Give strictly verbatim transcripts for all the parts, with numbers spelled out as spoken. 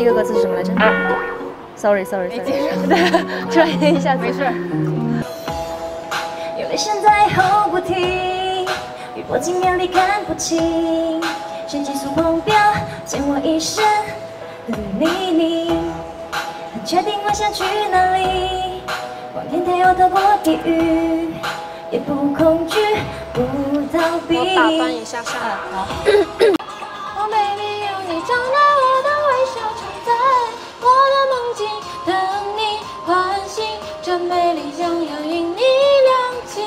一个歌词是什么来着 ？Sorry Sorry Sorry， 突然一下子没事。有泪声在吼不停，雨泼进眼里看不清，神经素狂飙，溅我一身的泥泞。很确定我想去哪里，光天太阳透过地狱，也不恐惧，不逃避。我打断一下下来，好。Oh baby， 有你照亮我的微笑，常在我的梦境等你唤醒，这美丽将要因你亮起，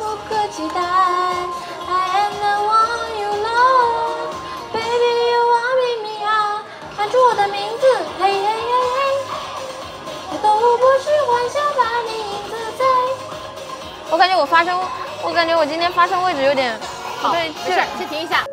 无可期待。I am the one you love， baby you are with me out， 喊出我的名字，嘿嘿嘿嘿，我都不是幻想把你影子在。我感觉我发声，我感觉我今天发声位置有点好，对，没事，先停一下。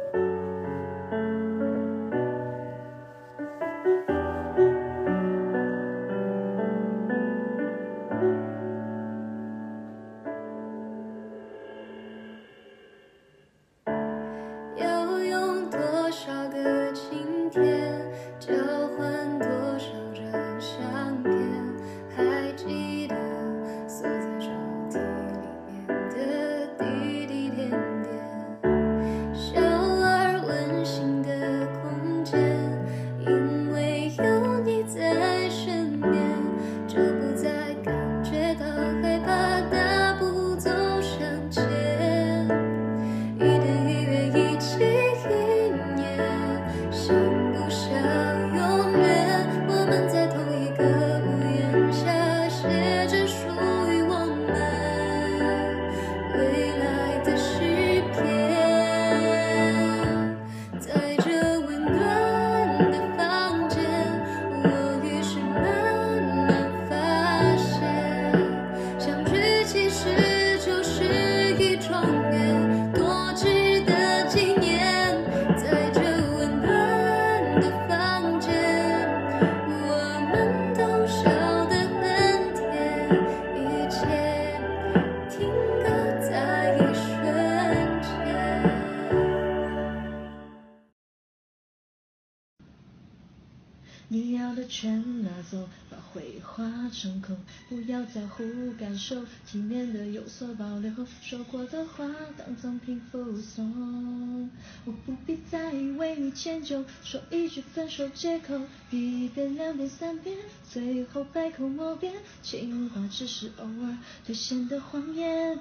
全拿走，把回忆化成空，不要在乎感受，体面的有所保留，说过的话当赠品附送。我不必再为你迁就，说一句分手借口，一遍两遍三遍，最后百口莫辩，情话只是偶尔兑现的谎言。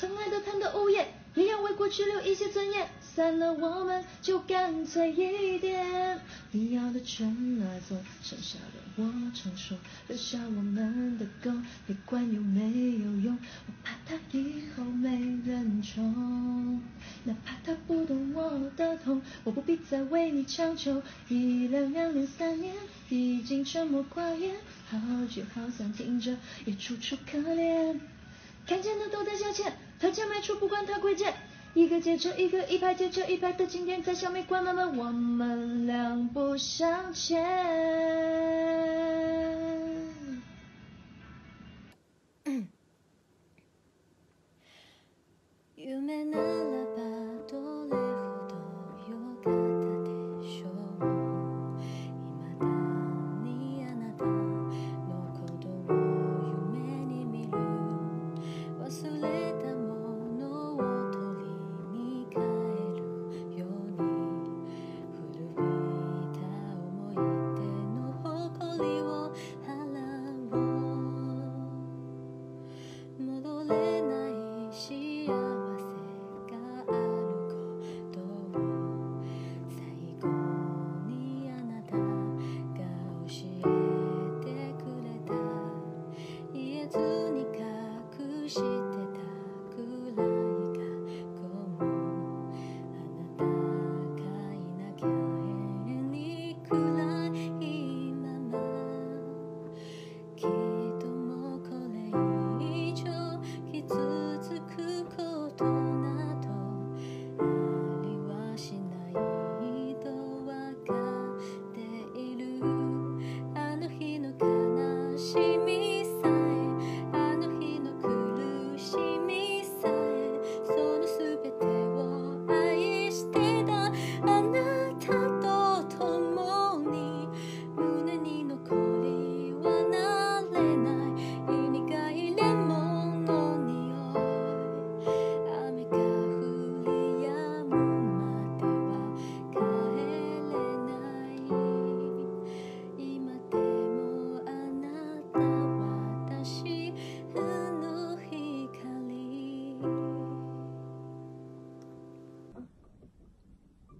曾爱的贪得无厌，也要为过去留一些尊严。 散了，我们就干脆一点。你要的全拿走，剩下的我承受，留下我们的狗，别管有没有用，我怕它以后没人宠。哪怕它不懂我的痛，我不必再为你强求。一两两年三年，已经沉默寡言，好聚好散，听着也楚楚可怜。看见的都在消遣，讨价卖出，不管它贵贱。 一个接着一个，一排接着一排的景点在消灭关门们，我们两不相欠。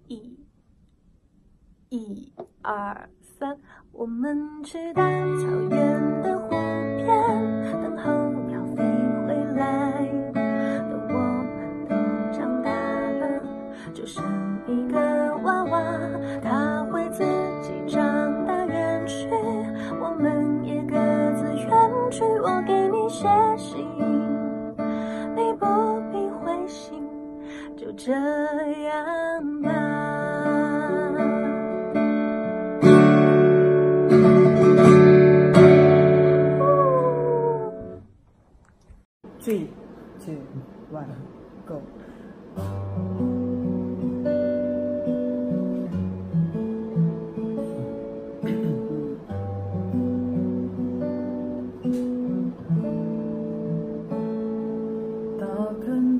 一，一二三，我们去大草原的湖边，等候鸟飞回来。等我们都长大了，就生一个娃娃，他会自己长大远去，我们也各自远去。我给你写信，你不必回信，就这样吧。 Three, two, one, go. Tao cần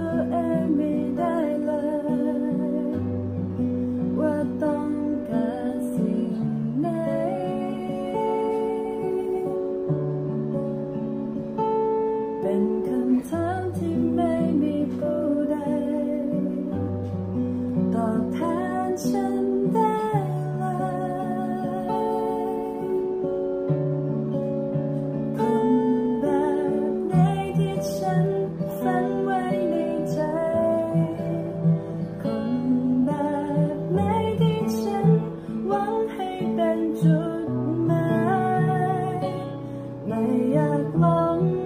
em bị đại lệ, và tông cả xin này. Bên cạnh tháng thì mây mịt phủ đầy, tỏ than chân đây lại. Còn bạn này thì chân vẫn quay đi chạy, còn bạn này thì chân vẫn hay bên chút mãi, mày ác lòng.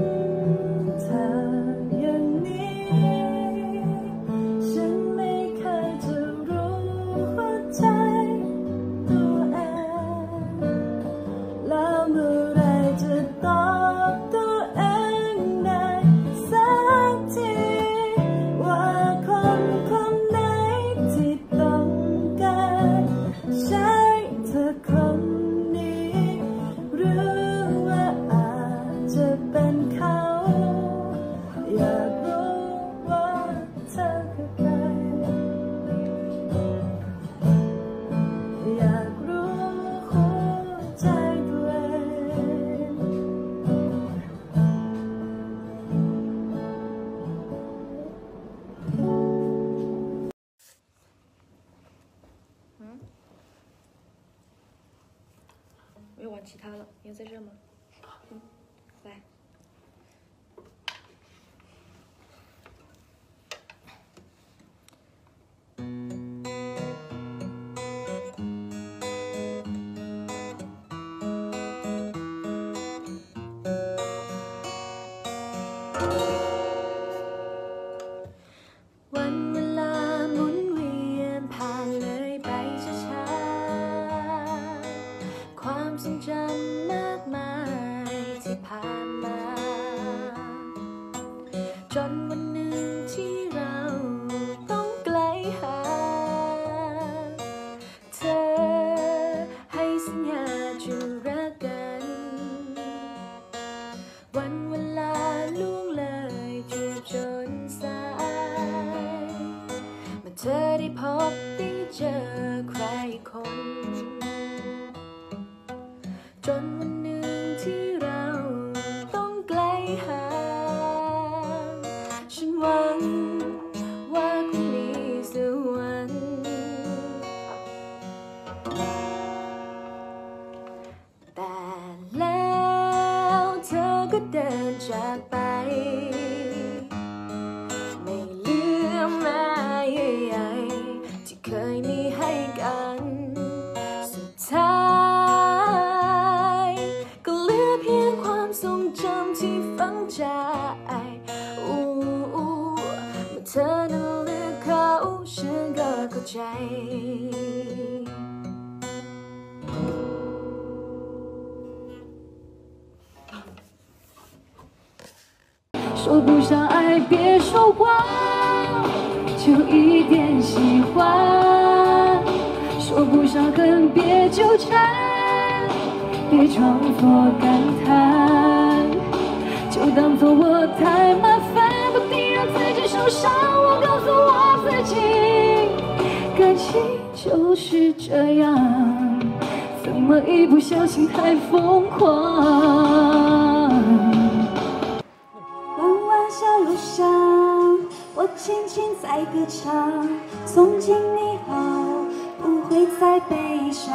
没有玩其他了，你要在这吗？嗯，来。说不上爱，别说谎，就一点喜欢；说不上恨，别纠缠，别装作感叹，就当做我太麻烦，不停让自己受伤。我告诉我自己，感情就是这样，怎么一不小心太疯狂？ 小路上，我轻轻在歌唱，从今以后不会再悲伤。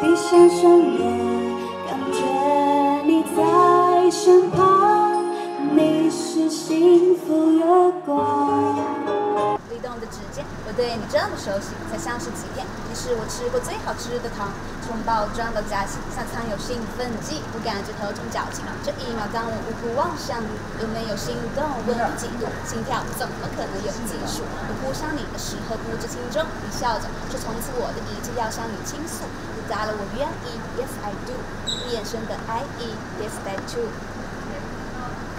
闭上双眼，感觉你在身旁，你是幸福月光。 的指尖，我对你这么熟悉，才相识几天，你是我吃过最好吃的糖。从包装到夹心，像藏有兴奋剂，我感觉头重脚轻。这一秒，当我无辜望向你，有没有心动？问不清楚，心跳怎么可能有技术？我扑向你的时候不知轻重，你笑着说从此我的一切要向你倾诉。你答了我愿意 ，Yes I do。你眼神的爱意 ，Yes that too。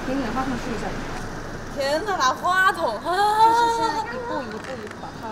给你的话筒试一下。 天哪，拿话筒！啊、就是现在一步一步把它